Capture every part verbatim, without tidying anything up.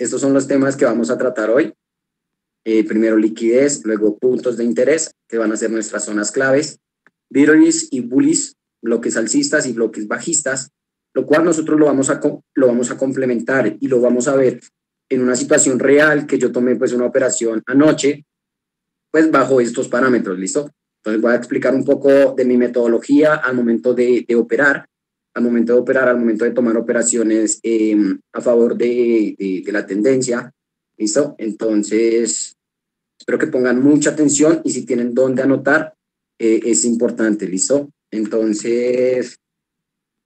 estos son los temas que vamos a tratar hoy. Eh, primero liquidez, luego puntos de interés, que van a ser nuestras zonas claves, bearish y bullish, bloques alcistas y bloques bajistas, lo cual nosotros lo vamos a, lo vamos a complementar y lo vamos a ver en una situación real que yo tomé pues una operación anoche, pues bajo estos parámetros, ¿listo? Entonces voy a explicar un poco de mi metodología al momento de, de operar, al momento de operar, al momento de tomar operaciones eh, a favor de, de, de la tendencia, ¿listo? Entonces, espero que pongan mucha atención y si tienen dónde anotar, eh, es importante, ¿listo? Entonces,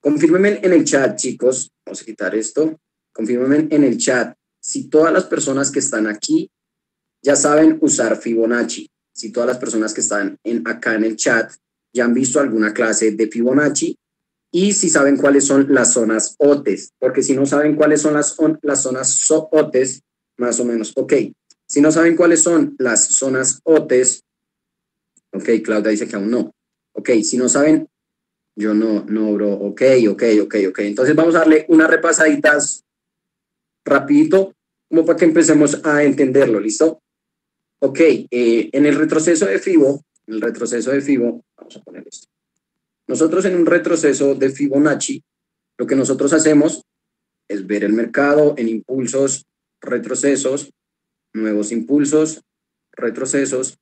confírmenme en el chat, chicos. Vamos a quitar esto. Confírmenme en el chat si todas las personas que están aquí ya saben usar Fibonacci. Si todas las personas que están en, acá en el chat ya han visto alguna clase de Fibonacci y si saben cuáles son las zonas O T E S. Porque si no saben cuáles son las, las zonas O T E S, más o menos, ok, si no saben cuáles son las zonas O T E S, ok, Claudia dice que aún no, ok, si no saben, yo no, no, bro, ok, ok, ok, ok, entonces vamos a darle unas repasaditas rapidito, como para que empecemos a entenderlo, ¿listo? Ok, eh, en el retroceso de Fibo, en el retroceso de Fibo, vamos a poner esto, nosotros en un retroceso de Fibonacci, lo que nosotros hacemos es ver el mercado en impulsos, retrocesos, nuevos impulsos, retrocesos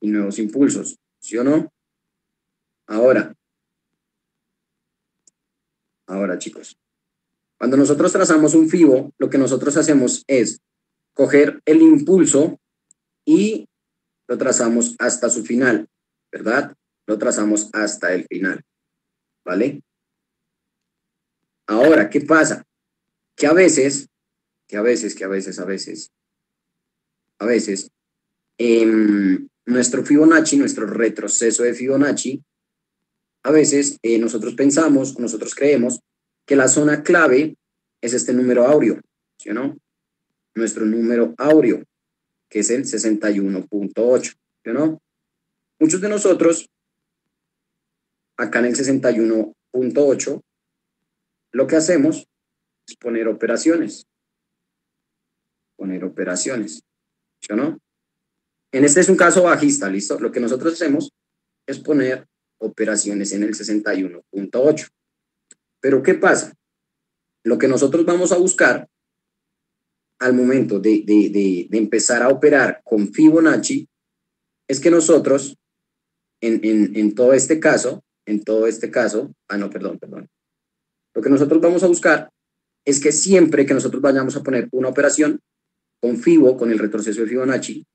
y nuevos impulsos, ¿sí o no? Ahora, ahora chicos, cuando nosotros trazamos un Fibo, lo que nosotros hacemos es coger el impulso y lo trazamos hasta su final, ¿verdad? Lo trazamos hasta el final, ¿vale? Ahora, ¿qué pasa? Que a veces... que a veces, que a veces, a veces, a veces, eh, nuestro Fibonacci, nuestro retroceso de Fibonacci, a veces eh, nosotros pensamos, nosotros creemos que la zona clave es este número áureo, ¿sí o no? Nuestro número áureo, que es el sesenta y uno punto ocho, ¿sí o no? Muchos de nosotros, acá en el sesenta y uno punto ocho, lo que hacemos es poner operaciones. poner operaciones, ¿sí o no? En este es un caso bajista, ¿listo? Lo que nosotros hacemos es poner operaciones en el sesenta y uno punto ocho. Pero, ¿qué pasa? Lo que nosotros vamos a buscar al momento de, de, de, de empezar a operar con Fibonacci es que nosotros, en, en, en todo este caso, en todo este caso, ah, no, perdón, perdón. Lo que nosotros vamos a buscar es que siempre que nosotros vayamos a poner una operación, con Fibo, con el retroceso de Fibonacci,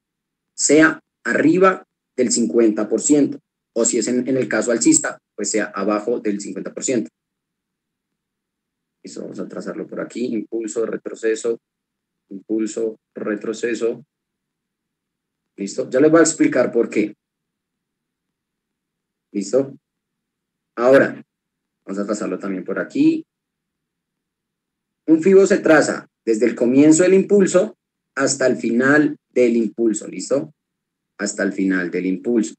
sea arriba del cincuenta por ciento, o si es en, en el caso alcista, pues sea abajo del cincuenta por ciento. Eso vamos a trazarlo por aquí, impulso, retroceso, impulso, retroceso. ¿Listo? Ya les voy a explicar por qué. ¿Listo? Ahora, vamos a trazarlo también por aquí. Un Fibo se traza desde el comienzo del impulso hasta el final del impulso, ¿listo? Hasta el final del impulso.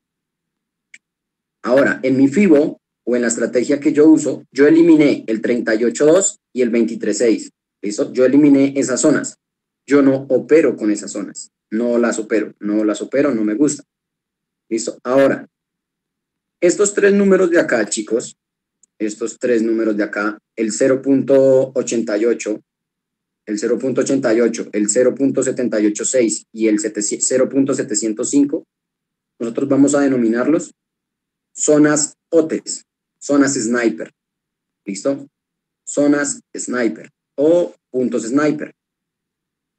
Ahora, en mi Fibo, o en la estrategia que yo uso, yo eliminé el treinta y ocho punto dos y el veintitrés punto seis, ¿listo? Yo eliminé esas zonas. Yo no opero con esas zonas, no las opero, no las opero, no me gusta. ¿Listo? Ahora, estos tres números de acá, chicos, estos tres números de acá, el cero punto ochenta y ocho, el cero punto ochenta y ocho, el cero punto setecientos ochenta y seis y el cero punto setecientos cinco, nosotros vamos a denominarlos zonas O T E S, zonas sniper, ¿listo? Zonas sniper o puntos sniper,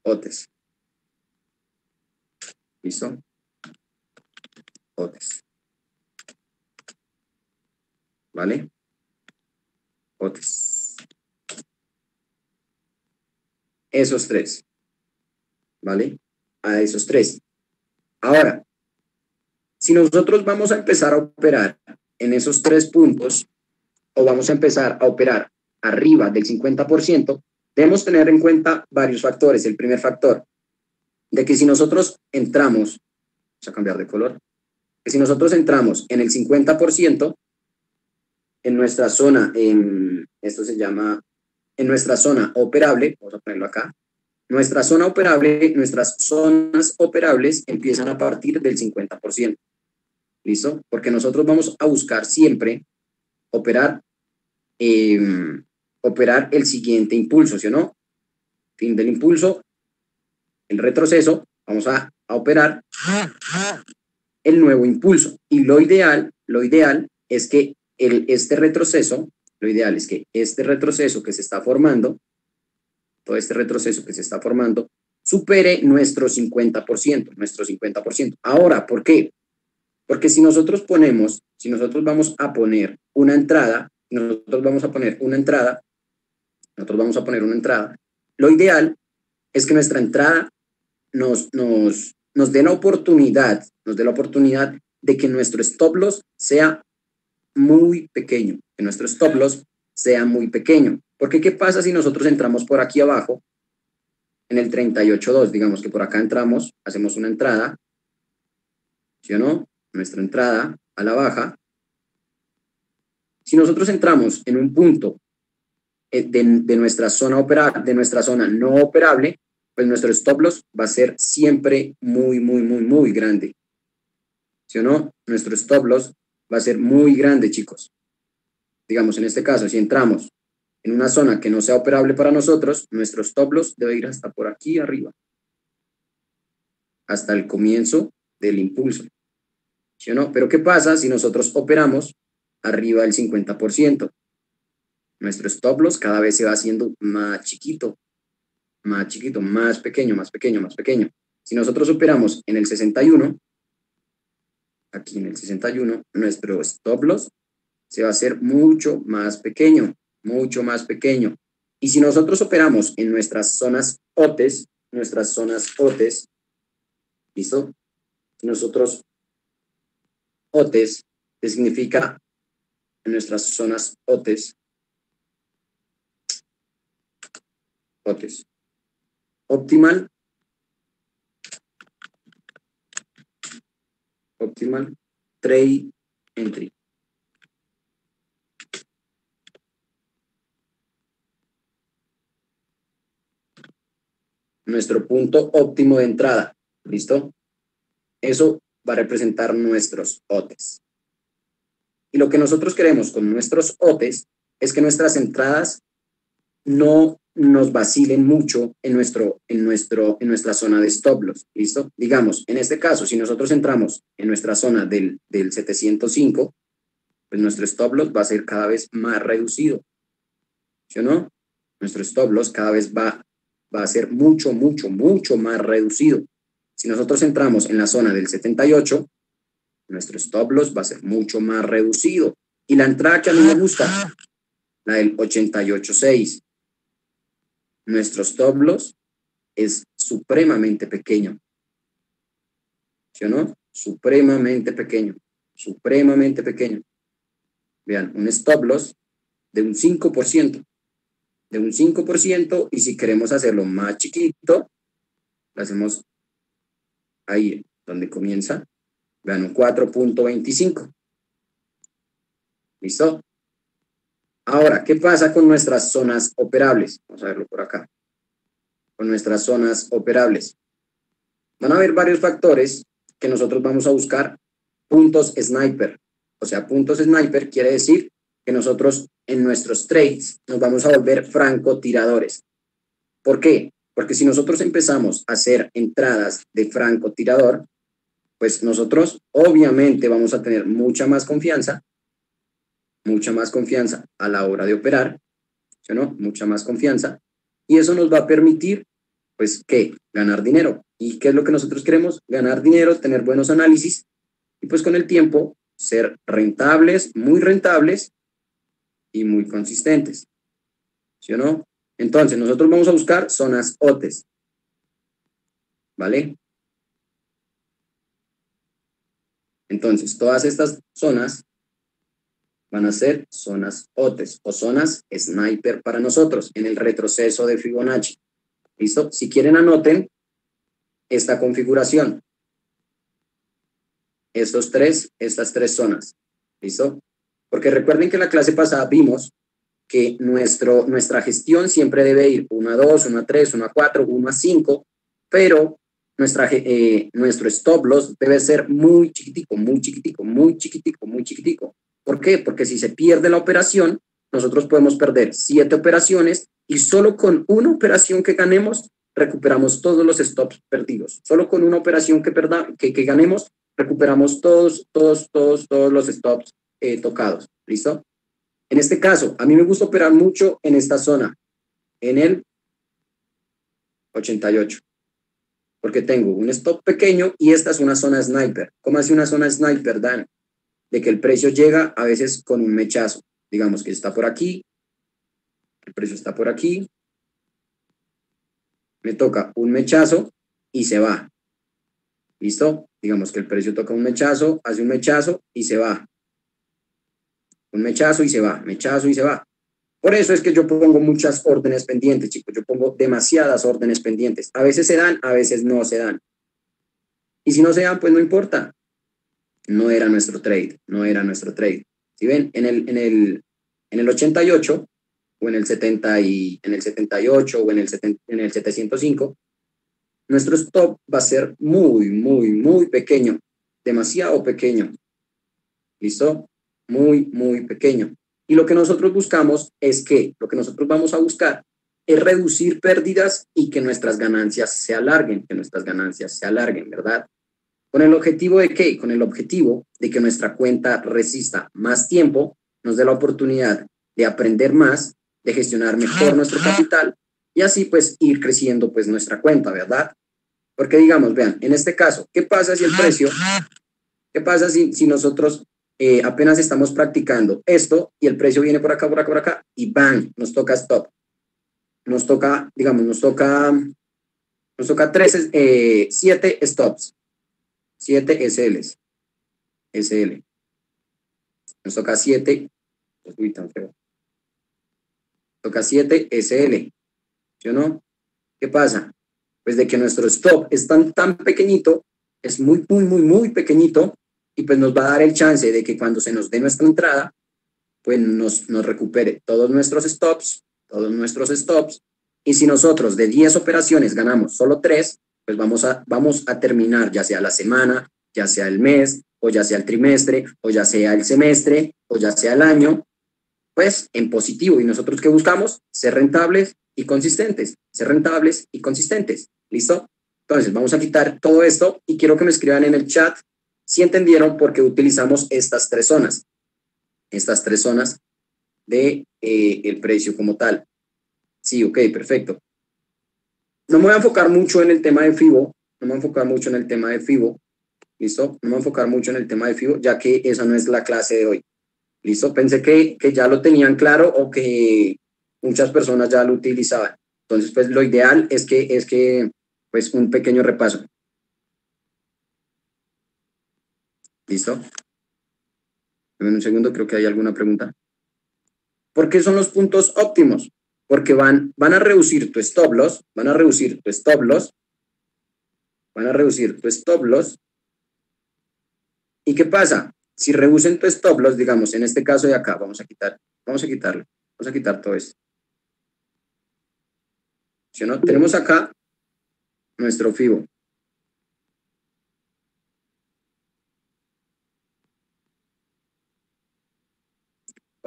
O T E S, ¿listo? O T E S, ¿vale? O T E S. Esos tres, ¿vale? A esos tres. Ahora, si nosotros vamos a empezar a operar en esos tres puntos, o vamos a empezar a operar arriba del cincuenta por ciento, debemos tener en cuenta varios factores. El primer factor, de que si nosotros entramos, vamos a cambiar de color, que si nosotros entramos en el cincuenta por ciento, en nuestra zona, en, esto se llama, en nuestra zona operable, vamos a ponerlo acá, Nuestra zona operable, nuestras zonas operables empiezan a partir del cincuenta por ciento. ¿Listo? Porque nosotros vamos a buscar siempre operar, eh, operar el siguiente impulso, ¿sí o no? Fin del impulso, el retroceso, vamos a, a operar el nuevo impulso. Y lo ideal, lo ideal es que el, este retroceso, lo ideal es que este retroceso que se está formando, todo este retroceso que se está formando, supere nuestro cincuenta por ciento, nuestro cincuenta por ciento. Ahora, ¿por qué? Porque si nosotros ponemos, si nosotros vamos a poner una entrada, nosotros vamos a poner una entrada, nosotros vamos a poner una entrada, lo ideal es que nuestra entrada nos, nos, nos dé la oportunidad, nos dé la oportunidad de que nuestro stop loss sea muy pequeño, que nuestro stop loss sea muy pequeño. Porque ¿qué pasa si nosotros entramos por aquí abajo en el treinta y ocho punto dos? Digamos que por acá entramos, hacemos una entrada, ¿sí o no? Nuestra entrada a la baja. Si nosotros entramos en un punto de, de, nuestra zona operable, de nuestra zona no operable, pues nuestro stop loss va a ser siempre muy, muy, muy, muy grande. ¿Sí o no? Nuestro stop loss va a ser muy grande, chicos. Digamos, en este caso, si entramos en una zona que no sea operable para nosotros, nuestro stop loss debe ir hasta por aquí arriba, hasta el comienzo del impulso. ¿Sí o no? Pero ¿qué pasa si nosotros operamos arriba del cincuenta por ciento? Nuestro stop loss cada vez se va haciendo más chiquito, más chiquito, más pequeño, más pequeño, más pequeño. Si nosotros operamos en el sesenta y uno, aquí en el sesenta y uno, nuestro stop loss se va a hacer mucho más pequeño, mucho más pequeño. Y si nosotros operamos en nuestras zonas O Tes, nuestras zonas O Tes, ¿listo? Nosotros O Tes, que significa en nuestras zonas O Tes, O Tes, Optimal, Optimal Trade Entry. Nuestro punto óptimo de entrada, ¿listo? Eso va a representar nuestros O Tes. Y lo que nosotros queremos con nuestros O Tes es que nuestras entradas no nos vacilen mucho en, nuestro, en, nuestro, en nuestra zona de stop loss, ¿listo? Digamos, en este caso, si nosotros entramos en nuestra zona del, del setecientos cinco, pues nuestro stop loss va a ser cada vez más reducido, ¿sí o no? Nuestro stop loss cada vez va, va a ser mucho, mucho, mucho más reducido. Si nosotros entramos en la zona del setenta y ocho, nuestro stop loss va a ser mucho más reducido. Y la entrada que a mí me gusta, la del ochenta y ocho punto seis. Nuestro stop loss es supremamente pequeño. ¿Sí o no? Supremamente pequeño. Supremamente pequeño. Vean, un stop loss de un cinco por ciento. De un cinco por ciento, y si queremos hacerlo más chiquito, lo hacemos ahí donde comienza. Vean, un cuatro punto veinticinco. ¿Listo? Ahora, ¿qué pasa con nuestras zonas operables? Vamos a verlo por acá. Con nuestras zonas operables. Van a haber varios factores que nosotros vamos a buscar puntos sniper. O sea, puntos sniper quiere decir que nosotros en nuestros trades nos vamos a volver francotiradores. ¿Por qué? Porque si nosotros empezamos a hacer entradas de francotirador, pues nosotros obviamente vamos a tener mucha más confianza mucha más confianza a la hora de operar, ¿sí o no? Mucha más confianza, y eso nos va a permitir, pues, ¿qué? Ganar dinero. ¿Y qué es lo que nosotros queremos? Ganar dinero, tener buenos análisis, y pues con el tiempo ser rentables, muy rentables y muy consistentes, ¿sí o no? Entonces, nosotros vamos a buscar zonas O Tes, ¿vale? Entonces, todas estas zonas van a ser zonas O Tes o zonas sniper para nosotros en el retroceso de Fibonacci. ¿Listo? Si quieren, anoten esta configuración. Estos tres, estas tres zonas. ¿Listo? Porque recuerden que en la clase pasada vimos que nuestro, nuestra gestión siempre debe ir uno a dos, uno a tres, uno a cuatro, uno a cinco, pero nuestra, eh, nuestro stop loss debe ser muy chiquitico, muy chiquitico, muy chiquitico, muy chiquitico. ¿Por qué? Porque si se pierde la operación, nosotros podemos perder siete operaciones y solo con una operación que ganemos, recuperamos todos los stops perdidos. Solo con una operación que, perda, que, que ganemos, recuperamos todos, todos, todos, todos los stops eh, tocados. ¿Listo? En este caso, a mí me gusta operar mucho en esta zona, en el ochenta y ocho, porque tengo un stop pequeño y esta es una zona sniper. ¿Cómo hace una zona sniper, Dan? De que el precio llega a veces con un mechazo. Digamos que está por aquí, el precio está por aquí, me toca un mechazo y se va. ¿Listo? Digamos que el precio toca un mechazo, hace un mechazo y se va. Un mechazo y se va, mechazo y se va. Por eso es que yo pongo muchas órdenes pendientes, chicos. Yo pongo demasiadas órdenes pendientes. A veces se dan, a veces no se dan. Y si no se dan, pues no importa. No era nuestro trade, no era nuestro trade. Si ven, en el, en el, en el ochenta y ocho o en el, setenta y, en el setenta y ocho o en el, setenta, en el setecientos cinco, nuestro stop va a ser muy, muy, muy pequeño. Demasiado pequeño. ¿Listo? Muy, muy pequeño. Y lo que nosotros buscamos es que, lo que nosotros vamos a buscar es reducir pérdidas y que nuestras ganancias se alarguen, que nuestras ganancias se alarguen, ¿verdad? ¿Con el objetivo de qué? Con el objetivo de que nuestra cuenta resista más tiempo, nos dé la oportunidad de aprender más, de gestionar mejor nuestro capital y así pues ir creciendo pues nuestra cuenta, ¿verdad? Porque digamos, vean, en este caso, ¿qué pasa si el precio, qué pasa si, si nosotros... Eh, apenas estamos practicando esto y el precio viene por acá, por acá, por acá y bang, nos toca stop, nos toca, digamos, nos toca nos toca tres, eh, siete stops, siete S Ls, S L, nos toca siete, uy, tan feo, toca siete S L, ¿sí o no? ¿Qué pasa? Pues de que nuestro stop es tan, tan pequeñito, es muy, muy, muy, muy pequeñito. Y pues nos va a dar el chance de que cuando se nos dé nuestra entrada, pues nos, nos recupere todos nuestros stops, todos nuestros stops. Y si nosotros de diez operaciones ganamos solo tres, pues vamos a, vamos a terminar ya sea la semana, ya sea el mes, o ya sea el trimestre, o ya sea el semestre, o ya sea el año, pues en positivo. ¿Y nosotros qué buscamos? Ser rentables y consistentes, ser rentables y consistentes. ¿Listo? Entonces vamos a quitar todo esto y quiero que me escriban en el chat si entendieron por qué utilizamos estas tres zonas, estas tres zonas de eh, el precio como tal. Sí, ok, perfecto. No me voy a enfocar mucho en el tema de Fibo, no me voy a enfocar mucho en el tema de Fibo, ¿listo? No me voy a enfocar mucho en el tema de Fibo, ya que esa no es la clase de hoy, ¿listo? Pensé que, que ya lo tenían claro o que muchas personas ya lo utilizaban. Entonces, pues lo ideal es que, es que pues un pequeño repaso. ¿Listo? En un segundo, creo que hay alguna pregunta. ¿Por qué son los puntos óptimos? Porque van, van a reducir tu stop loss, van a reducir tu stop loss, van a reducir tu stop loss. ¿Y qué pasa? Si reducen tu stop loss, digamos, en este caso de acá, vamos a quitar, vamos a quitarlo, vamos a quitar todo esto. ¿Sí o no? Tenemos acá nuestro Fibo.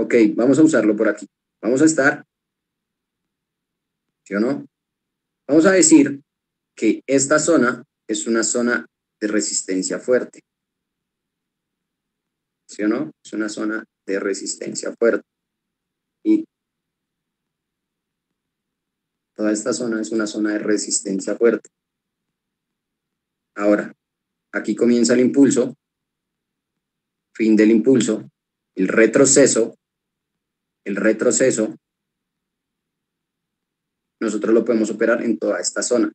Ok, vamos a usarlo por aquí. Vamos a estar, ¿sí o no? Vamos a decir que esta zona es una zona de resistencia fuerte. ¿Sí o no? Es una zona de resistencia fuerte. Y toda esta zona es una zona de resistencia fuerte. Ahora, aquí comienza el impulso, fin del impulso, el retroceso. El retroceso, nosotros lo podemos operar en toda esta zona,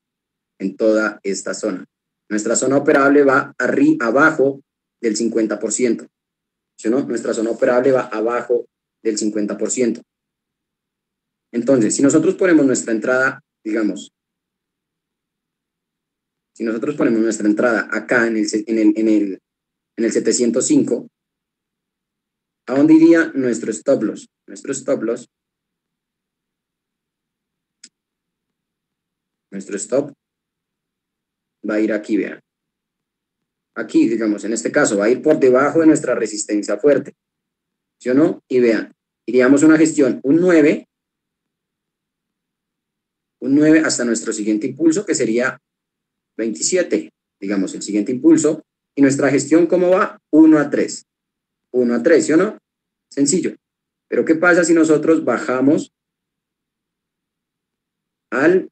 en toda esta zona. Nuestra zona operable va arriba, abajo del cincuenta por ciento, ¿sí o no? Nuestra zona operable va abajo del cincuenta por ciento. Entonces, si nosotros ponemos nuestra entrada, digamos, si nosotros ponemos nuestra entrada acá en el, en el, en el, en el setecientos cinco, ¿a dónde iría nuestro stop loss? Nuestro stop loss Nuestro stop va a ir aquí, vean. Aquí, digamos, en este caso, va a ir por debajo de nuestra resistencia fuerte. ¿Sí o no? Y vean, iríamos una gestión, un nueve, un nueve hasta nuestro siguiente impulso, que sería veintisiete, digamos, el siguiente impulso. Y nuestra gestión, ¿cómo va? uno a tres. uno a tres, ¿sí o no? Sencillo. Pero, ¿qué pasa si nosotros bajamos al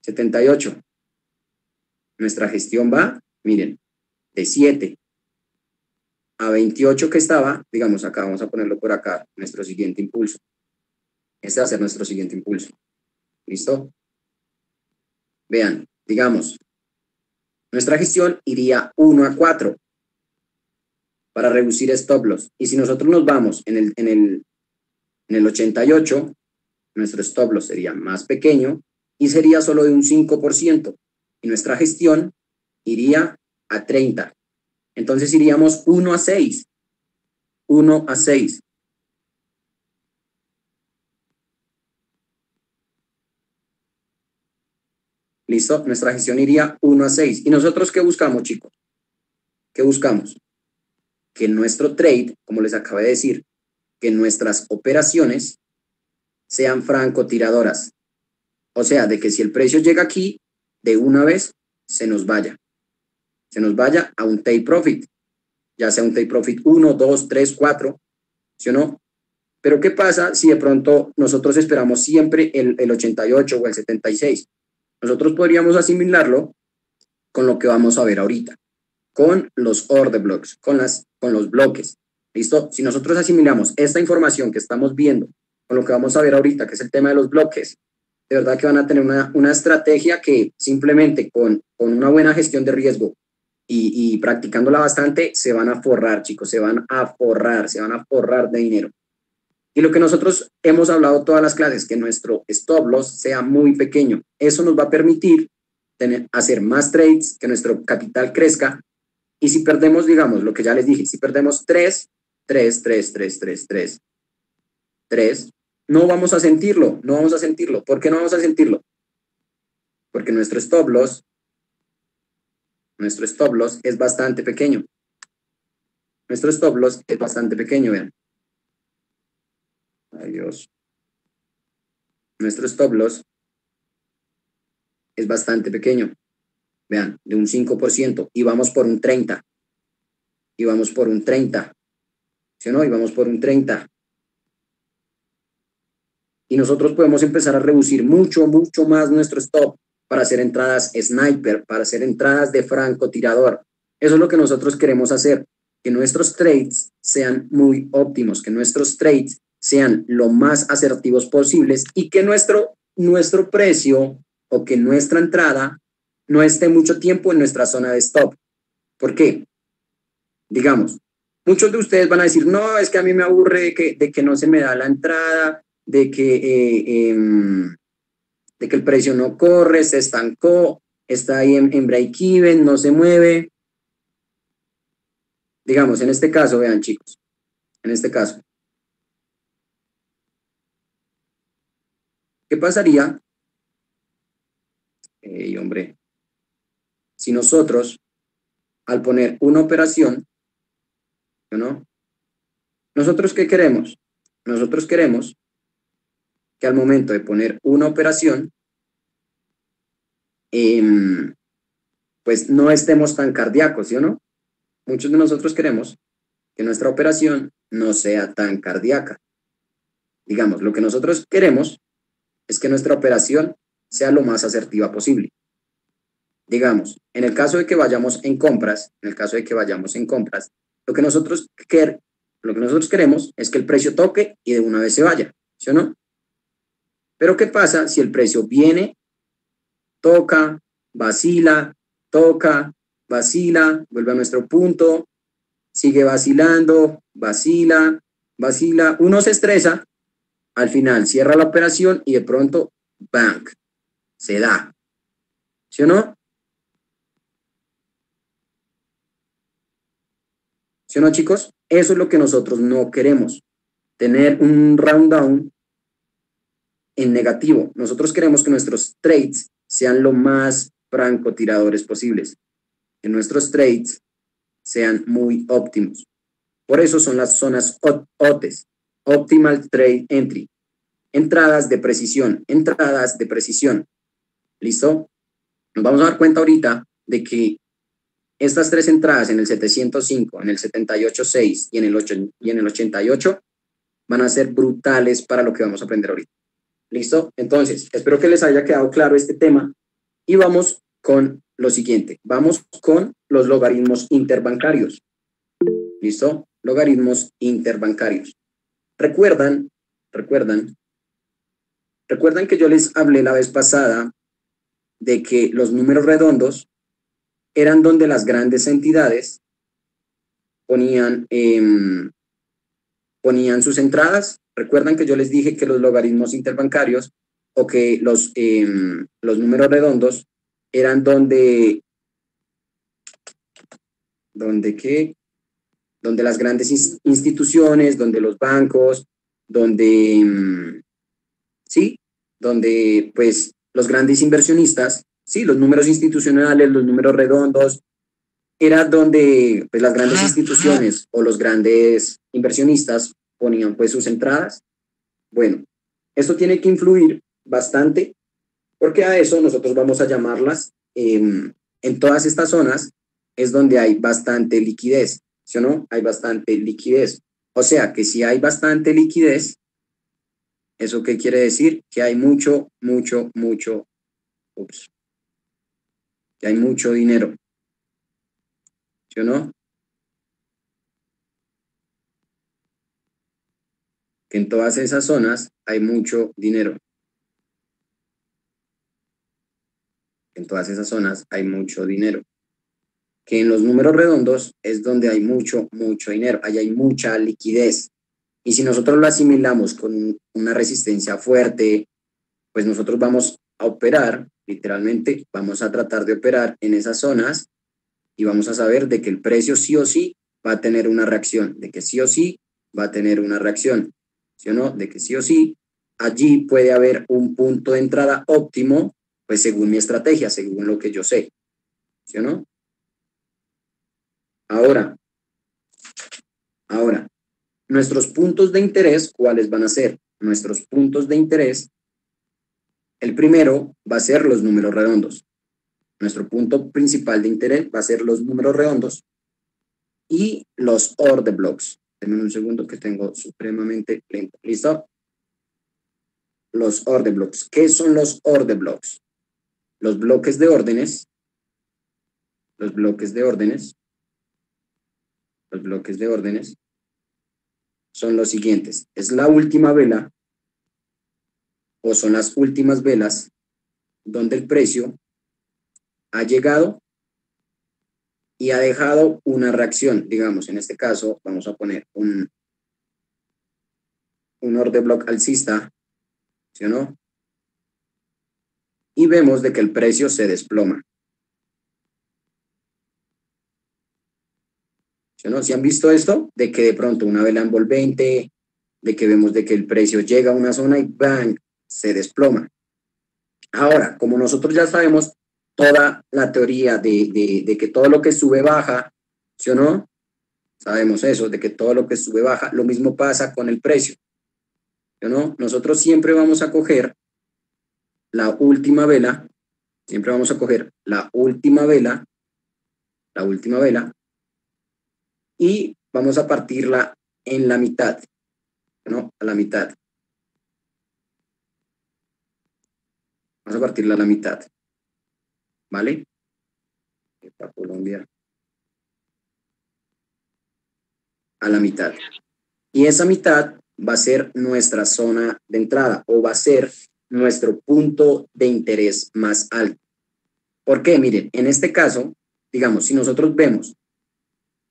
setenta y ocho? Nuestra gestión va, miren, de siete a veintiocho que estaba, digamos acá, vamos a ponerlo por acá, nuestro siguiente impulso. Este va a ser nuestro siguiente impulso. ¿Listo? Vean, digamos, nuestra gestión iría uno a cuatro para reducir stop loss. Y si nosotros nos vamos en el, en el, en el ochenta y ocho, nuestro stop loss sería más pequeño y sería solo de un cinco por ciento. Y nuestra gestión iría a treinta. Entonces iríamos uno a seis. uno a seis. ¿Listo? Nuestra gestión iría uno a seis. ¿Y nosotros qué buscamos, chicos? ¿Qué buscamos? Que nuestro trade, como les acabé de decir, que nuestras operaciones sean francotiradoras. O sea, de que si el precio llega aquí, de una vez se nos vaya. Se nos vaya a un take profit, ya sea un take profit uno, dos, tres, cuatro, ¿sí o no? Pero ¿qué pasa si de pronto nosotros esperamos siempre el, el ochenta y ocho o el setenta y seis? Nosotros podríamos asimilarlo con lo que vamos a ver ahorita, con los order blocks, con, las, con los bloques, ¿listo? Si nosotros asimilamos esta información que estamos viendo con lo que vamos a ver ahorita, que es el tema de los bloques, de verdad que van a tener una, una estrategia que simplemente con, con una buena gestión de riesgo, Y, y practicándola bastante, se van a forrar, chicos, se van a forrar, se van a forrar de dinero. Y lo que nosotros hemos hablado todas las clases, que nuestro stop loss sea muy pequeño. Eso nos va a permitir tener, hacer más trades, que nuestro capital crezca. Y si perdemos, digamos, lo que ya les dije, si perdemos tres, tres, tres, tres, tres, tres, tres, no vamos a sentirlo, no vamos a sentirlo. ¿Por qué no vamos a sentirlo? Porque nuestro stop loss Nuestro stop loss es bastante pequeño. Nuestro stop loss es bastante pequeño, vean. Adiós. Nuestro stop loss es bastante pequeño. Vean, de un cinco por ciento. Y vamos por un treinta. Y vamos por un treinta. ¿Sí o no? Y vamos por un treinta. Y nosotros podemos empezar a reducir mucho, mucho más nuestro stop, para hacer entradas sniper, para hacer entradas de francotirador. Eso es lo que nosotros queremos hacer, que nuestros trades sean muy óptimos, que nuestros trades sean lo más asertivos posibles y que nuestro, nuestro precio o que nuestra entrada no esté mucho tiempo en nuestra zona de stop. ¿Por qué? Digamos, muchos de ustedes van a decir, no, es que a mí me aburre de que, de que no se me da la entrada, de que... Eh, eh, de que el precio no corre, se estancó, está ahí en, en break-even, no se mueve. Digamos, en este caso, vean chicos, en este caso, ¿qué pasaría? Hey, hombre, si nosotros, al poner una operación, ¿no? ¿Nosotros qué queremos? Nosotros queremos que al momento de poner una operación, eh, pues no estemos tan cardíacos, ¿sí o no? Muchos de nosotros queremos que nuestra operación no sea tan cardíaca. Digamos, lo que nosotros queremos es que nuestra operación sea lo más asertiva posible. Digamos, en el caso de que vayamos en compras, en el caso de que vayamos en compras, lo que nosotros, quer lo que nosotros queremos es que el precio toque y de una vez se vaya, ¿sí o no? Pero ¿qué pasa si el precio viene, toca, vacila, toca, vacila, vuelve a nuestro punto, sigue vacilando, vacila, vacila, uno se estresa, al final cierra la operación y de pronto, ¡bang!, se da. ¿Sí o no? ¿Sí o no, chicos? Eso es lo que nosotros no queremos, tener un round down en negativo. Nosotros queremos que nuestros trades sean lo más francotiradores posibles, que nuestros trades sean muy óptimos. Por eso son las zonas O T Es, Optimal Trade Entry, entradas de precisión, entradas de precisión. ¿Listo? Nos vamos a dar cuenta ahorita de que estas tres entradas en el setecientos cinco, en el setenta y ocho punto seis y en el ocho, y en el ochenta y ocho van a ser brutales para lo que vamos a aprender ahorita. ¿Listo? Entonces, espero que les haya quedado claro este tema y vamos con lo siguiente. Vamos con los logaritmos interbancarios. ¿Listo? Logaritmos interbancarios. Recuerdan, recuerdan, recuerdan que yo les hablé la vez pasada de que los números redondos eran donde las grandes entidades ponían, eh, ponían sus entradas. Recuerdan que yo les dije que los logaritmos interbancarios o que los, eh, los números redondos eran donde, donde, ¿qué? donde las grandes instituciones, donde los bancos, donde, eh, ¿sí? donde pues, los grandes inversionistas. Sí, los números institucionales, los números redondos, era donde pues, las grandes instituciones o los grandes inversionistas ponían pues, sus entradas. Bueno, esto tiene que influir bastante porque a eso nosotros vamos a llamarlas. Eh, en todas estas zonas es donde hay bastante liquidez, ¿sí o no? Hay bastante liquidez. O sea que si hay bastante liquidez, ¿eso qué quiere decir? Que hay mucho, mucho, mucho... Ups. Que hay mucho dinero, ¿sí o no? Que en todas esas zonas hay mucho dinero. Que en todas esas zonas hay mucho dinero. Que en los números redondos es donde hay mucho, mucho dinero. Ahí hay mucha liquidez. Y si nosotros lo asimilamos con una resistencia fuerte, pues nosotros vamos a operar. Literalmente vamos a tratar de operar en esas zonas y vamos a saber de que el precio sí o sí va a tener una reacción, de que sí o sí va a tener una reacción, ¿sí o no? De que sí o sí allí puede haber un punto de entrada óptimo, pues según mi estrategia, según lo que yo sé, ¿sí o no? Ahora, ahora, nuestros puntos de interés, ¿cuáles van a ser? Nuestros puntos de interés. El primero va a ser los números redondos. Nuestro punto principal de interés va a ser los números redondos y los order blocks. Denme un segundo que tengo supremamente lento. ¿Listo? Los order blocks. ¿Qué son los order blocks? Los bloques de órdenes. Los bloques de órdenes. Los bloques de órdenes son los siguientes. Es la última vela. O son las últimas velas donde el precio ha llegado y ha dejado una reacción. Digamos, en este caso, vamos a poner un, un order block alcista, ¿sí o no? Y vemos de que el precio se desploma. ¿Sí o no? ¿Sí han visto esto? De que de pronto una vela envolvente, de que vemos de que el precio llega a una zona y ¡bang! Se desploma. Ahora, como nosotros ya sabemos toda la teoría de, de, de que todo lo que sube baja, ¿sí o no? Sabemos eso, de que todo lo que sube baja, lo mismo pasa con el precio, ¿sí o no? Nosotros siempre vamos a coger la última vela, siempre vamos a coger la última vela, la última vela, y vamos a partirla en la mitad, ¿no? A la mitad. Vamos a partirla a la mitad, ¿vale? Para Colombia. A la mitad. Y esa mitad va a ser nuestra zona de entrada o va a ser nuestro punto de interés más alto. ¿Por qué? Miren, en este caso, digamos, si nosotros vemos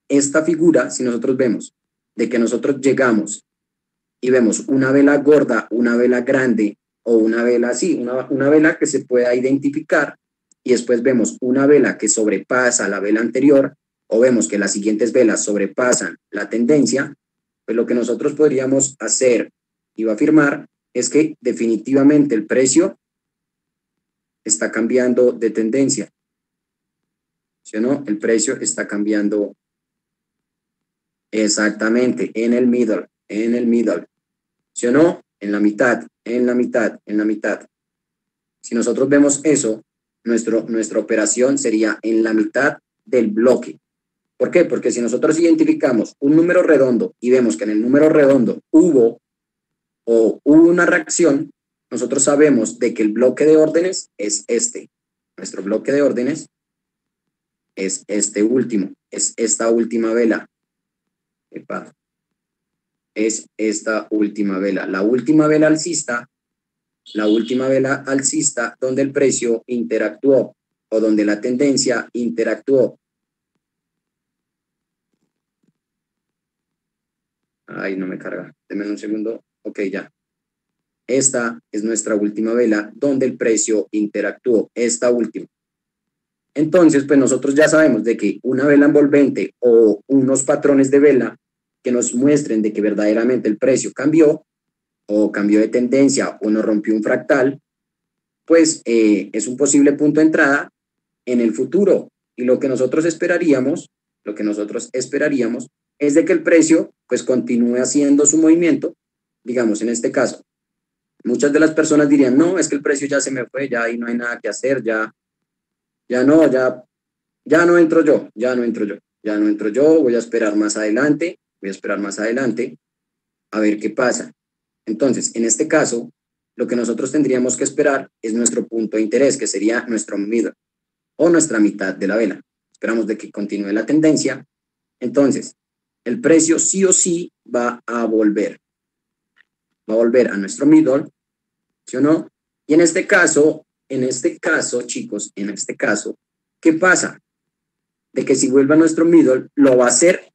esta figura, si nosotros vemos de que nosotros llegamos y vemos una vela gorda, una vela grande, o una vela así, una, una vela que se pueda identificar y después vemos una vela que sobrepasa la vela anterior o vemos que las siguientes velas sobrepasan la tendencia, pues lo que nosotros podríamos hacer y afirmar es que definitivamente el precio está cambiando de tendencia. ¿Sí o no? El precio está cambiando. Exactamente, en el middle, en el middle. ¿Sí o no? En la mitad, en la mitad, en la mitad. Si nosotros vemos eso, nuestro, nuestra operación sería en la mitad del bloque. ¿Por qué? Porque si nosotros identificamos un número redondo y vemos que en el número redondo hubo o hubo una reacción, nosotros sabemos de que el bloque de órdenes es este. Nuestro bloque de órdenes es este último, es esta última vela. Epa. Es esta última vela, la última vela alcista, la última vela alcista donde el precio interactuó o donde la tendencia interactuó. Ay, no me carga, denme un segundo. Ok, ya. Esta es nuestra última vela donde el precio interactuó, esta última. Entonces, pues nosotros ya sabemos de que una vela envolvente o unos patrones de vela que nos muestren de que verdaderamente el precio cambió o cambió de tendencia o nos rompió un fractal, pues eh, es un posible punto de entrada en el futuro. Y lo que nosotros esperaríamos, lo que nosotros esperaríamos es de que el precio pues continúe haciendo su movimiento, digamos en este caso. Muchas de las personas dirían, no, es que el precio ya se me fue, ya ahí no hay nada que hacer, ya, ya no, ya, ya no entro yo, ya no entro yo, ya no entro yo, voy a esperar más adelante, voy a esperar más adelante a ver qué pasa. Entonces, en este caso, lo que nosotros tendríamos que esperar es nuestro punto de interés, que sería nuestro middle o nuestra mitad de la vela. Esperamos de que continúe la tendencia. Entonces, el precio sí o sí va a volver. Va a volver a nuestro middle, ¿sí o no? Y en este caso, en este caso, chicos, en este caso, ¿qué pasa? De que si vuelve a nuestro middle, lo va a hacer,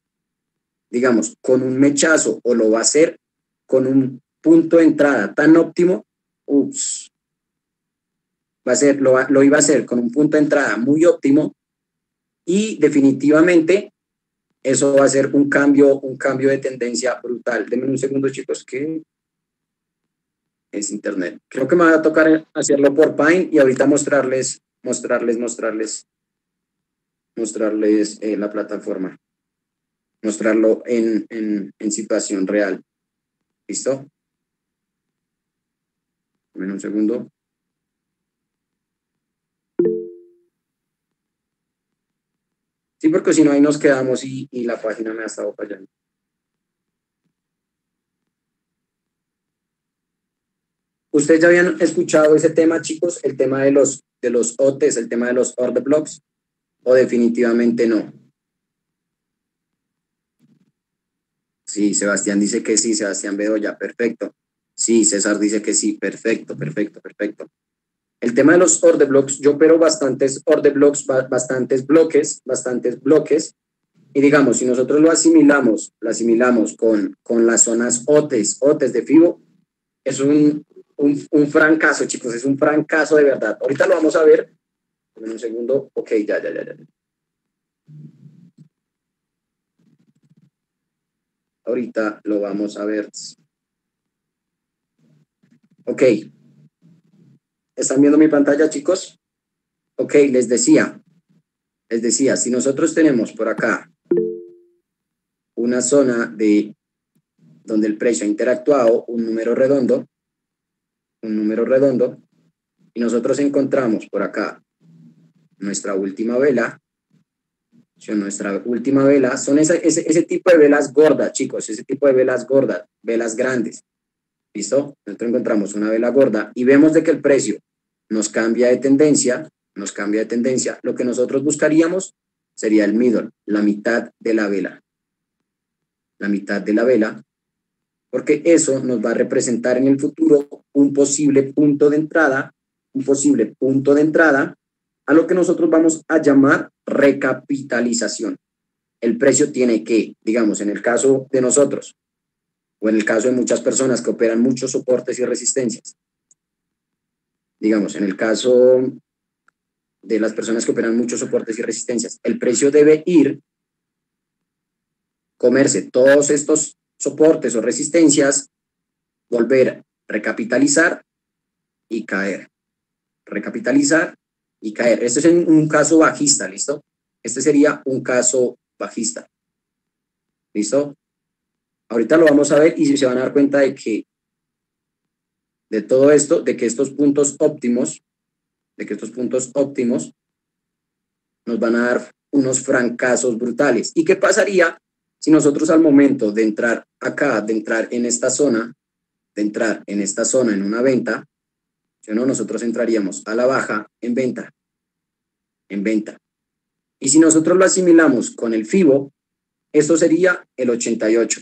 digamos, con un mechazo o lo va a hacer con un punto de entrada tan óptimo, ups, va a ser, lo, lo iba a hacer con un punto de entrada muy óptimo y definitivamente eso va a ser un cambio, un cambio de tendencia brutal. Denme un segundo, chicos, que es internet. Creo que me va a tocar hacerlo por Pine y ahorita mostrarles, mostrarles, mostrarles, mostrarles eh, la plataforma. Mostrarlo en, en, en situación real. ¿Listo? Denme un segundo. Sí, porque si no, ahí nos quedamos y, y la página me ha estado fallando. ¿Ustedes ya habían escuchado ese tema, chicos? El tema de los, de los O Tes, el tema de los order blocks, ¿o definitivamente no? Sí, Sebastián dice que sí, Sebastián Bedoya, perfecto. Sí, César dice que sí, perfecto, perfecto, perfecto. El tema de los order blocks, yo opero bastantes order blocks, bastantes bloques, bastantes bloques. Y digamos, si nosotros lo asimilamos, lo asimilamos con, con las zonas O Tes, O Tes de Fibo, es un, un, un francazo, chicos, es un francazo de verdad. Ahorita lo vamos a ver. En un segundo. Ok, ya, ya, ya, ya. Ahorita lo vamos a ver. Ok. ¿Están viendo mi pantalla, chicos? Ok, les decía, les decía, si nosotros tenemos por acá una zona de donde el precio ha interactuado, un número redondo, un número redondo, y nosotros encontramos por acá nuestra última vela, nuestra última vela, son ese, ese, ese tipo de velas gordas, chicos, ese tipo de velas gordas, velas grandes, ¿listo? Nosotros encontramos una vela gorda y vemos de que el precio nos cambia de tendencia, nos cambia de tendencia. Lo que nosotros buscaríamos sería el middle, la mitad de la vela. La mitad de la vela, porque eso nos va a representar en el futuro un posible punto de entrada, un posible punto de entrada a lo que nosotros vamos a llamar recapitalización. El precio tiene que, digamos, en el caso de nosotros, o en el caso de muchas personas que operan muchos soportes y resistencias. Digamos, en el caso de las personas que operan muchos soportes y resistencias, el precio debe ir, comerse todos estos soportes o resistencias, volver a recapitalizar y caer. recapitalizar y caer. Esto es en un caso bajista, ¿listo? Este sería un caso bajista, ¿listo? Ahorita lo vamos a ver y se van a dar cuenta de que de todo esto, de que estos puntos óptimos, de que estos puntos óptimos nos van a dar unos francazos brutales. ¿Y qué pasaría si nosotros al momento de entrar acá, de entrar en esta zona, de entrar en esta zona en una venta, si no, nosotros entraríamos a la baja en venta, en venta? Y si nosotros lo asimilamos con el FIBO, esto sería el ochenta y ocho.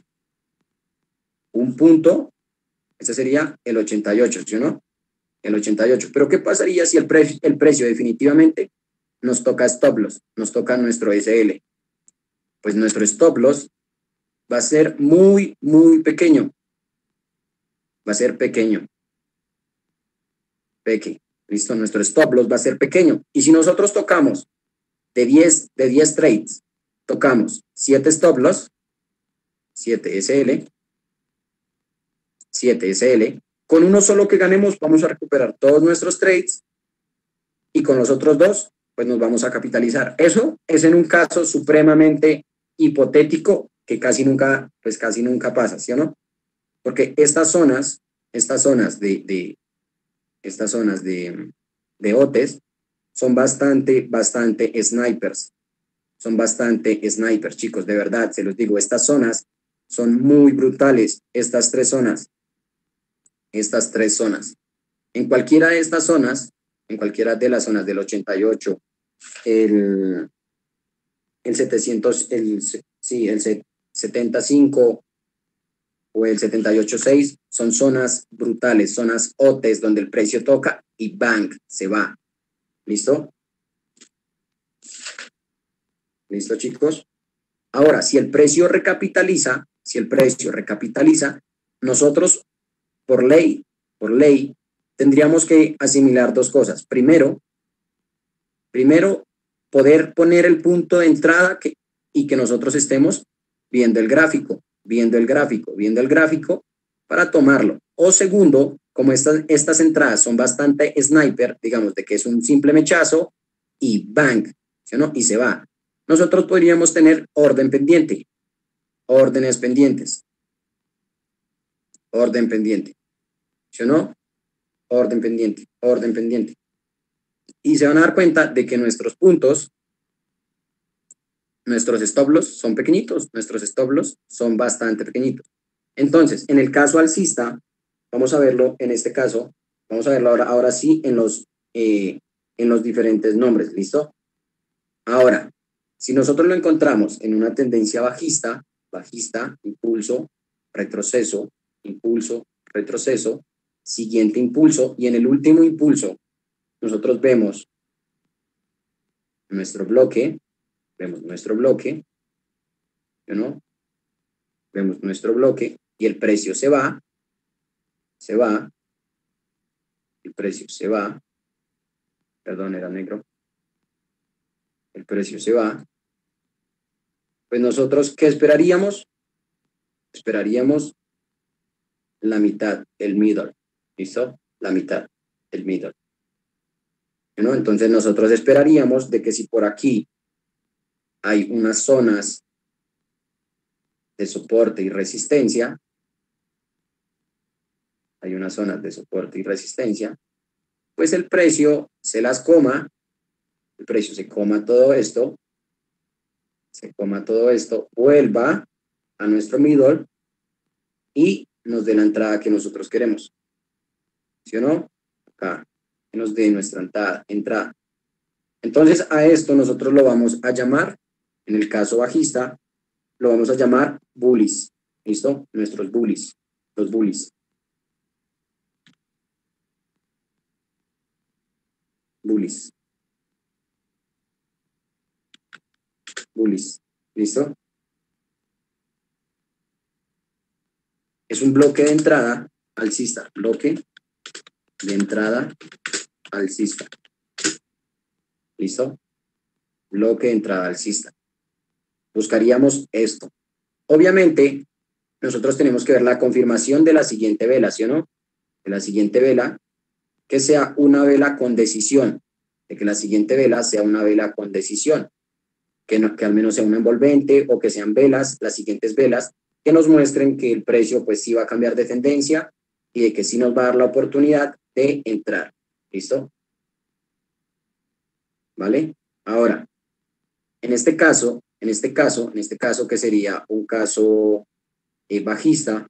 Un punto, este sería el ochenta y ocho, ¿sí o no? El ochenta y ocho. Pero ¿qué pasaría si el, pre el precio definitivamente nos toca stop loss, nos toca nuestro S L? Pues nuestro stop loss va a ser muy, muy pequeño. Va a ser pequeño. Peque. Listo, nuestro stop loss va a ser pequeño. Y si nosotros tocamos de diez, de diez trades, tocamos siete stop loss, siete S L, siete S L, con uno solo que ganemos vamos a recuperar todos nuestros trades y con los otros dos pues nos vamos a capitalizar. Eso es en un caso supremamente hipotético que casi nunca, pues casi nunca pasa, ¿sí o no? Porque estas zonas, estas zonas de, de estas zonas de, de O T Es son bastante, bastante snipers, son bastante snipers, chicos, de verdad, se los digo, estas zonas son muy brutales, estas tres zonas, estas tres zonas. En cualquiera de estas zonas, en cualquiera de las zonas del ochenta y ocho, el, el setecientos, el, sí, el setenta y cinco o el setenta y ocho punto seis son zonas brutales, zonas O T Es donde el precio toca y bang, se va. ¿Listo? ¿Listo, chicos? Ahora, si el precio recapitaliza, si el precio recapitaliza, nosotros por ley, por ley, tendríamos que asimilar dos cosas. Primero, primero poder poner el punto de entrada que, y que nosotros estemos viendo el gráfico, viendo el gráfico, viendo el gráfico para tomarlo. O segundo, como estas, estas entradas son bastante sniper, digamos de que es un simple mechazo y bang, ¿sí o no? Y se va. Nosotros podríamos tener orden pendiente, órdenes pendientes, orden pendiente, ¿sí o no? Orden pendiente, orden pendiente. Y se van a dar cuenta de que nuestros puntos, nuestros stop loss son pequeñitos, nuestros stop loss son bastante pequeñitos. Entonces, en el caso alcista, vamos a verlo en este caso, vamos a verlo ahora, ahora sí en los, eh, en los diferentes nombres, ¿listo? Ahora, si nosotros lo encontramos en una tendencia bajista, bajista, impulso, retroceso, impulso, retroceso, siguiente impulso, y en el último impulso nosotros vemos nuestro bloque, vemos nuestro bloque, ¿no? Vemos nuestro bloque y el precio se va, se va, el precio se va, perdón, era negro, el precio se va, pues nosotros, ¿qué esperaríamos? Esperaríamos la mitad, el middle, ¿listo? La mitad, el middle. ¿No? Entonces nosotros esperaríamos de que si por aquí hay unas zonas de soporte y resistencia, hay unas zonas de soporte y resistencia, pues el precio se las coma, el precio se coma todo esto, se coma todo esto, vuelva a nuestro middle y nos dé la entrada que nosotros queremos. ¿Sí o no? Acá, que nos dé nuestra entrada, entrada. Entonces a esto nosotros lo vamos a llamar, en el caso bajista, lo vamos a llamar bullies. ¿Listo? Nuestros bullies, los bullies. Bullies. Bullies. ¿Listo? Es un bloque de entrada alcista, bloque de entrada alcista. ¿Listo? Bloque de entrada alcista. Buscaríamos esto. Obviamente, nosotros tenemos que ver la confirmación de la siguiente vela, ¿sí o no? De la siguiente vela, que sea una vela con decisión, de que la siguiente vela sea una vela con decisión, que, no, que al menos sea un envolvente o que sean velas, las siguientes velas, que nos muestren que el precio pues sí va a cambiar de tendencia y de que sí nos va a dar la oportunidad de entrar. ¿Listo? ¿Vale? Ahora, en este caso, en este caso, en este caso que sería un caso eh, bajista,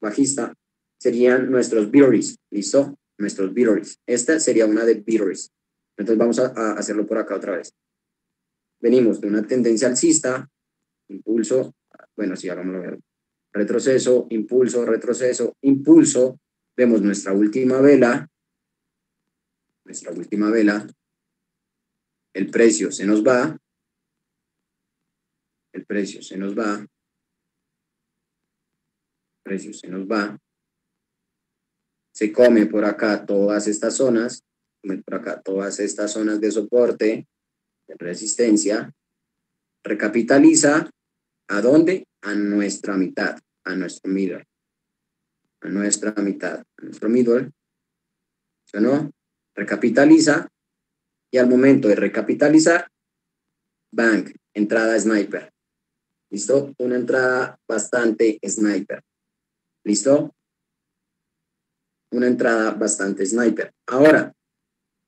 bajista, serían nuestros bearish, ¿listo? Nuestros bearish. Esta sería una de bearish. Entonces vamos a, a hacerlo por acá otra vez. Venimos de una tendencia alcista, impulso, bueno, sí, hagámoslo, retroceso, impulso, retroceso, impulso. Vemos nuestra última vela, nuestra última vela, el precio se nos va, el precio se nos va, el precio se nos va, se come por acá todas estas zonas, por acá todas estas zonas de soporte, de resistencia, recapitaliza, ¿a dónde? A nuestra mitad, a nuestro middle, a nuestra mitad, a nuestro middle, ¿sí o no? Recapitaliza, y al momento de recapitalizar, bang, entrada sniper, ¿listo? Una entrada bastante sniper, ¿listo? Una entrada bastante sniper. Ahora,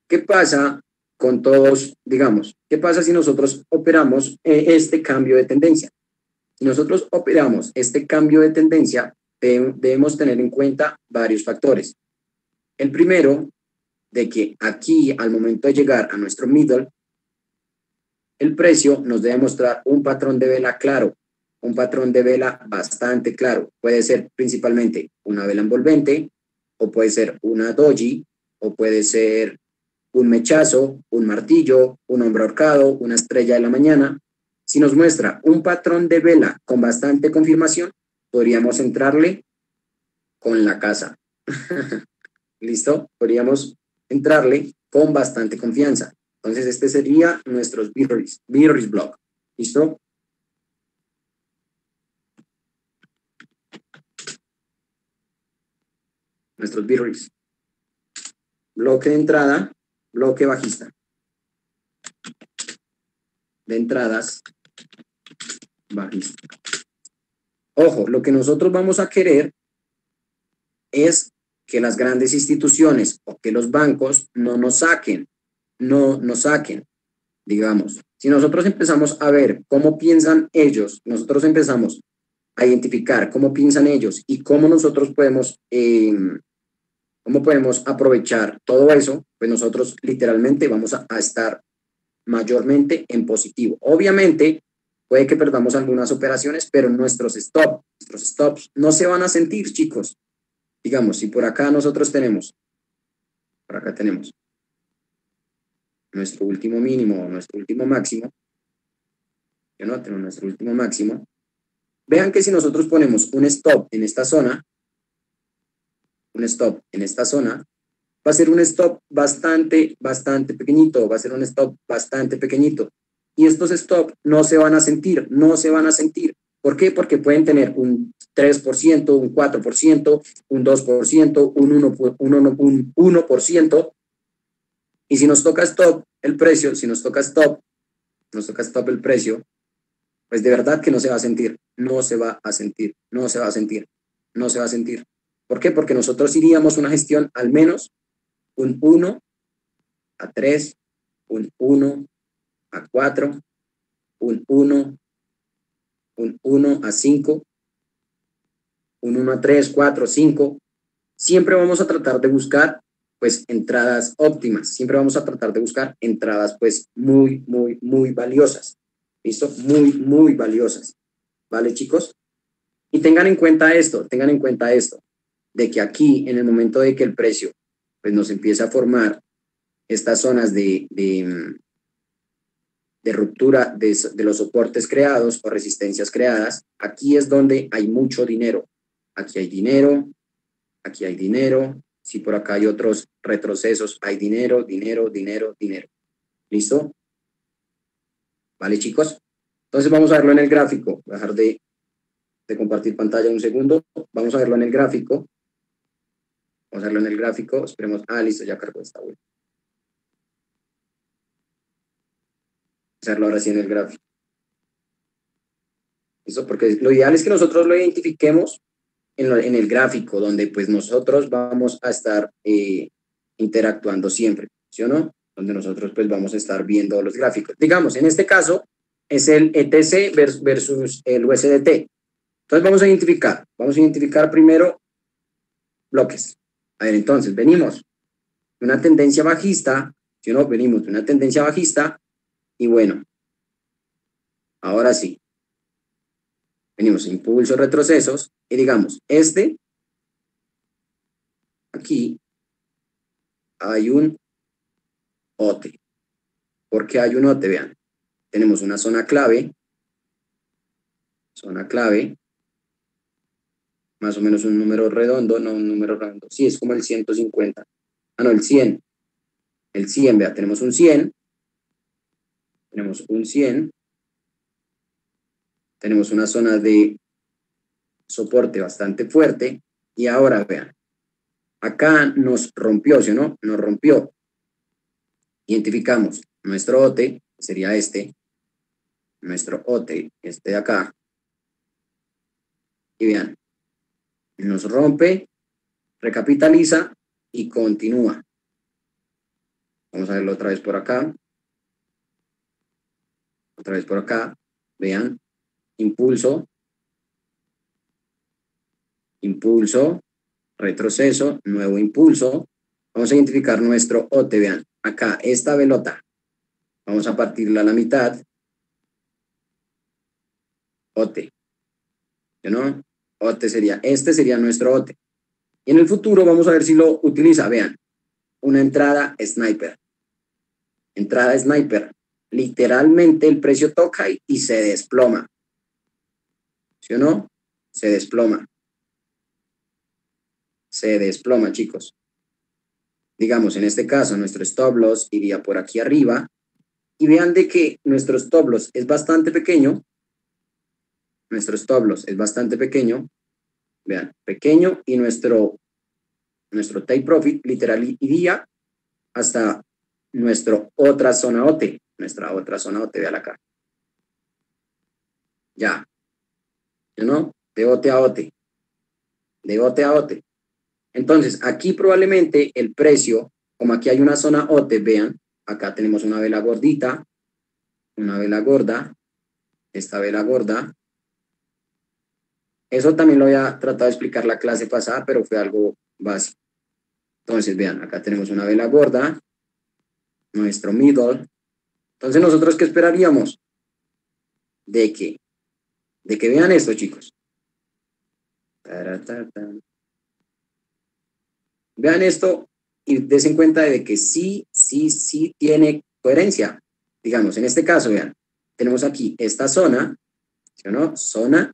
¿qué pasa con todos, digamos, qué pasa si nosotros operamos este cambio de tendencia? Si nosotros operamos este cambio de tendencia, debemos tener en cuenta varios factores. El primero, de que aquí, al momento de llegar a nuestro middle, el precio nos debe mostrar un patrón de vela claro, un patrón de vela bastante claro. Puede ser principalmente una vela envolvente, o puede ser una doji, o puede ser un mechazo, un martillo, un hombre ahorcado, una estrella de la mañana. Si nos muestra un patrón de vela con bastante confirmación, podríamos entrarle con la casa. ¿Listo? Podríamos entrarle con bastante confianza. Entonces, este sería nuestros bearish, bearish block. ¿Listo? Nuestros bearish. Bloque de entrada, bloque bajista. De entradas bajista. Ojo, lo que nosotros vamos a querer es que las grandes instituciones o que los bancos no nos saquen, no nos saquen, digamos. Si nosotros empezamos a ver cómo piensan ellos, nosotros empezamos a identificar cómo piensan ellos y cómo nosotros podemos, eh, cómo podemos aprovechar todo eso, pues nosotros literalmente vamos a, a estar mayormente en positivo. Obviamente, puede que perdamos algunas operaciones, pero nuestros stop, nuestros stops no se van a sentir, chicos. Digamos, si por acá nosotros tenemos, por acá tenemos nuestro último mínimo o nuestro último máximo, yo no tengo nuestro último máximo, vean que si nosotros ponemos un stop en esta zona, un stop en esta zona, va a ser un stop bastante, bastante pequeñito, va a ser un stop bastante pequeñito. Y estos stops no se van a sentir, no se van a sentir. ¿Por qué? Porque pueden tener un tres por ciento, un cuatro por ciento, un dos por ciento, un uno por ciento. Y si nos toca stop el precio, si nos toca stop, nos toca stop el precio, pues de verdad que no se va a sentir, no se va a sentir, no se va a sentir, no se va a sentir. ¿Por qué? Porque nosotros iríamos una gestión al menos un uno a tres, un uno a cuatro, un uno, un uno a cinco, un uno a tres, cuatro, cinco. Siempre vamos a tratar de buscar pues entradas óptimas, siempre vamos a tratar de buscar entradas pues muy, muy, muy valiosas, ¿listo? Muy, muy valiosas, ¿vale, chicos? Y tengan en cuenta esto, tengan en cuenta esto, de que aquí en el momento de que el precio pues nos empieza a formar estas zonas de... de de ruptura de, de los soportes creados o resistencias creadas, aquí es donde hay mucho dinero. Aquí hay dinero, aquí hay dinero, si por acá hay otros retrocesos, hay dinero, dinero, dinero, dinero. ¿Listo? ¿Vale, chicos? Entonces vamos a verlo en el gráfico. Voy a dejar de, de compartir pantalla un segundo. Vamos a verlo en el gráfico. Vamos a verlo en el gráfico. Esperemos. Ah, listo, ya cargó esta web. Vamos a verlo ahora sí en el gráfico. Listo, porque lo ideal es que nosotros lo identifiquemos en, lo, en el gráfico, donde pues nosotros vamos a estar eh, interactuando siempre, ¿sí o no? Donde nosotros pues vamos a estar viendo los gráficos. Digamos, en este caso es el E T C versus el U S D T. Entonces vamos a identificar, vamos a identificar primero bloques. A ver, entonces venimos de una tendencia bajista, si no, venimos de una tendencia bajista y bueno, ahora sí, venimos impulsos, retrocesos y digamos, este, aquí hay un O T. ¿Por qué hay un O T? Vean, tenemos una zona clave, zona clave, más o menos un número redondo, no un número redondo, sí, es como el ciento cincuenta, ah no, el cien, el cien, vea, tenemos un cien, tenemos un cien, tenemos una zona de soporte bastante fuerte, y ahora vean, acá nos rompió, ¿sí o no? Nos rompió, identificamos nuestro O T, sería este, nuestro O T, este de acá, y vean, nos rompe, recapitaliza y continúa. Vamos a verlo otra vez por acá. Otra vez por acá. Vean. Impulso. Impulso. Retroceso. Nuevo impulso. Vamos a identificar nuestro O T. Vean. Acá, esta velota. Vamos a partirla a la mitad. O T. ¿Sí, no? O T sería, este sería nuestro O T. Y en el futuro vamos a ver si lo utiliza, vean, una entrada sniper. Entrada sniper. Literalmente el precio toca y, y se desploma. ¿Sí o no? Se desploma. Se desploma, chicos. Digamos, en este caso, nuestro stop loss iría por aquí arriba. Y vean de que nuestro stop loss es bastante pequeño. Nuestro stop loss es bastante pequeño, vean, pequeño, y nuestro, nuestro take profit literal iría hasta nuestra otra zona O T, nuestra otra zona O T, vean acá. Ya, ¿no? De O T a O T, de O T a O T. Entonces, aquí probablemente el precio, como aquí hay una zona O T, vean, acá tenemos una vela gordita, una vela gorda, esta vela gorda. Eso también lo había tratado de explicar la clase pasada, pero fue algo básico. Entonces, vean, acá tenemos una vela gorda, nuestro middle. Entonces, ¿nosotros qué esperaríamos? De que, de que vean esto, chicos. Vean esto y dense cuenta de que sí, sí, sí tiene coherencia. Digamos, en este caso, vean, tenemos aquí esta zona, ¿sí o no? Zona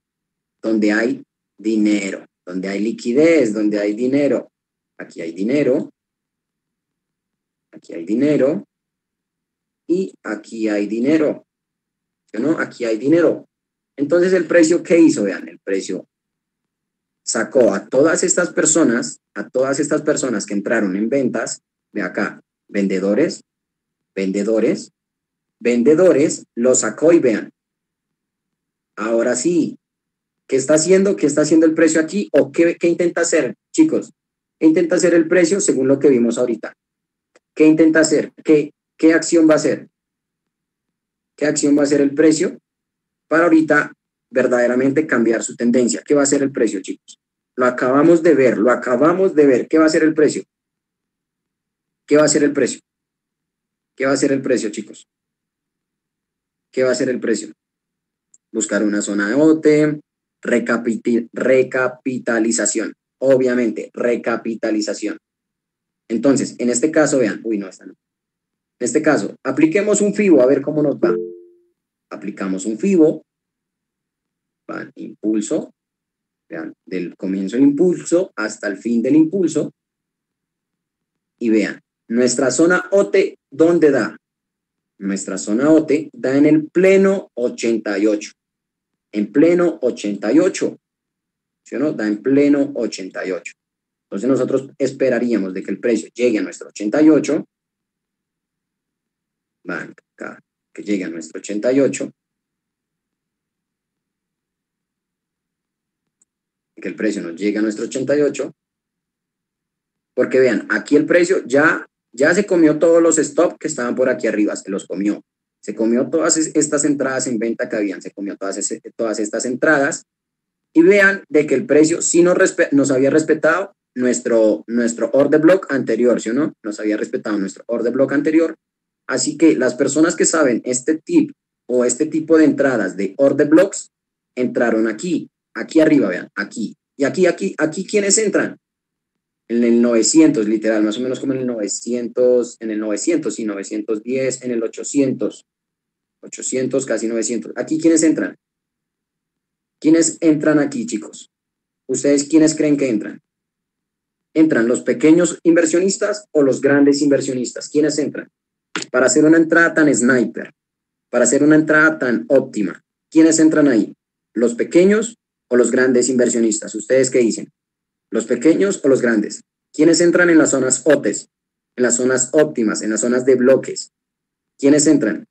donde hay dinero, donde hay liquidez, donde hay dinero. Aquí hay dinero, aquí hay dinero, y aquí hay dinero, ¿sí o no? Aquí hay dinero. Entonces, ¿el precio qué hizo? Vean, el precio sacó a todas estas personas, a todas estas personas que entraron en ventas, ve acá, vendedores, vendedores, vendedores, los sacó y vean. Ahora sí. ¿Qué está haciendo? ¿Qué está haciendo el precio aquí? ¿O qué, qué intenta hacer, chicos? ¿Qué intenta hacer el precio según lo que vimos ahorita? ¿Qué intenta hacer? ¿Qué, qué acción va a hacer? ¿Qué acción va a hacer el precio para ahorita verdaderamente cambiar su tendencia? ¿Qué va a hacer el precio, chicos? Lo acabamos de ver, lo acabamos de ver. ¿Qué va a hacer el precio? ¿Qué va a hacer el precio? ¿Qué va a hacer el precio, chicos? ¿Qué va a hacer el precio? Buscar una zona de O T. Recapitil, recapitalización, obviamente, recapitalización. Entonces, en este caso, vean, uy, no, esta no. En este caso, apliquemos un Fibo, a ver cómo nos va. Aplicamos un Fibo, van, impulso, vean, del comienzo del impulso hasta el fin del impulso, y vean, nuestra zona O T, ¿dónde da? Nuestra zona O T da en el pleno ochenta y ocho. En pleno ochenta y ocho, ¿sí o no? Da en pleno ochenta y ocho. Entonces nosotros esperaríamos de que el precio llegue a nuestro ochenta y ocho, banca, que llegue a nuestro ochenta y ocho, que el precio nos llegue a nuestro ochenta y ocho, porque vean, aquí el precio ya, ya se comió todos los stops que estaban por aquí arriba, se los comió, se comió todas estas entradas en venta que habían, se comió todas, ese, todas estas entradas, y vean de que el precio sí nos, nos había respetado nuestro, nuestro order block anterior, ¿sí o no? Nos había respetado nuestro order block anterior, así que las personas que saben este tip o este tipo de entradas de order blocks, entraron aquí, aquí arriba, vean, aquí, y aquí, aquí, aquí, ¿quiénes entran? En el novecientos, literal, más o menos como en el novecientos, en el novecientos, sí, novecientos diez, en el ochocientos, ochocientos, casi novecientos. ¿Aquí quiénes entran? ¿Quiénes entran aquí, chicos? ¿Ustedes quiénes creen que entran? ¿Entran los pequeños inversionistas o los grandes inversionistas? ¿Quiénes entran? Para hacer una entrada tan sniper, para hacer una entrada tan óptima, ¿quiénes entran ahí? ¿Los pequeños o los grandes inversionistas? ¿Ustedes qué dicen? ¿Los pequeños o los grandes? ¿Quiénes entran en las zonas O Tes? En las zonas óptimas, en las zonas de bloques. ¿Quiénes entran?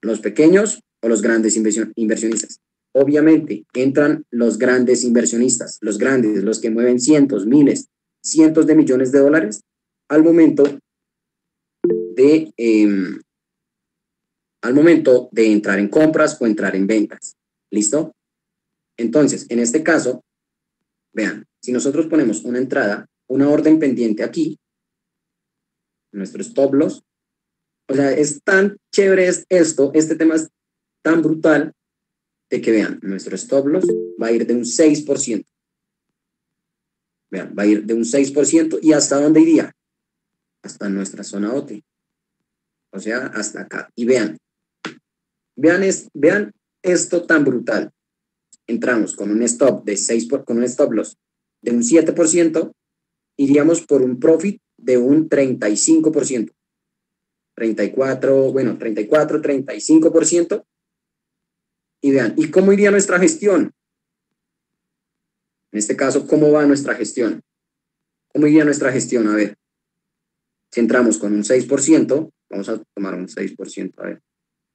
¿Los pequeños o los grandes inversionistas? Obviamente, entran los grandes inversionistas, los grandes, los que mueven cientos, miles, cientos de millones de dólares al momento de, eh, al momento de entrar en compras o entrar en ventas. ¿Listo? Entonces, en este caso, vean, si nosotros ponemos una entrada, una orden pendiente aquí, nuestro stop loss, o sea, es tan chévere esto, este tema es tan brutal, de que vean, nuestro stop loss va a ir de un seis por ciento. Vean, va a ir de un seis por ciento y ¿hasta dónde iría? Hasta nuestra zona O T. O sea, hasta acá. Y vean, vean, es, vean esto tan brutal. Entramos con un stop de seis por, con un stop loss de un siete por ciento, iríamos por un profit de un treinta y cinco por ciento, treinta y cuatro, bueno, treinta y cuatro, treinta y cinco por ciento, y vean, ¿y cómo iría nuestra gestión? En este caso, ¿cómo va nuestra gestión? ¿Cómo iría nuestra gestión? A ver, si entramos con un seis por ciento, vamos a tomar un seis por ciento, a ver,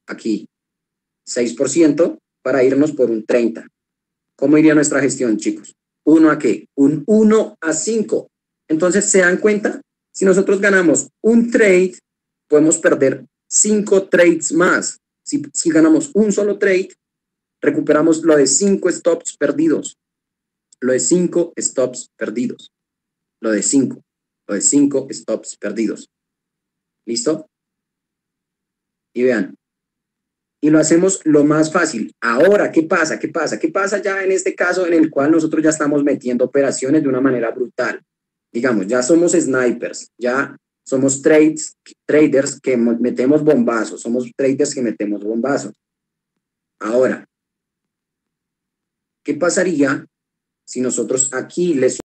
aquí, seis por ciento para irnos por un treinta por ciento. ¿Cómo iría nuestra gestión, chicos? ¿uno a qué? Un uno a cinco. Entonces, ¿se dan cuenta? Si nosotros ganamos un trade, podemos perder cinco trades más. Si, si ganamos un solo trade, recuperamos lo de cinco stops perdidos. Lo de cinco stops perdidos. Lo de cinco. Lo de cinco stops perdidos. ¿Listo? Y vean. Y lo hacemos lo más fácil. Ahora, ¿qué pasa? ¿Qué pasa? ¿Qué pasa ya en este caso en el cual nosotros ya estamos metiendo operaciones de una manera brutal? Digamos, ya somos snipers, ya somos trades, traders que metemos bombazos, somos traders que metemos bombazos. Ahora, ¿qué pasaría si nosotros aquí les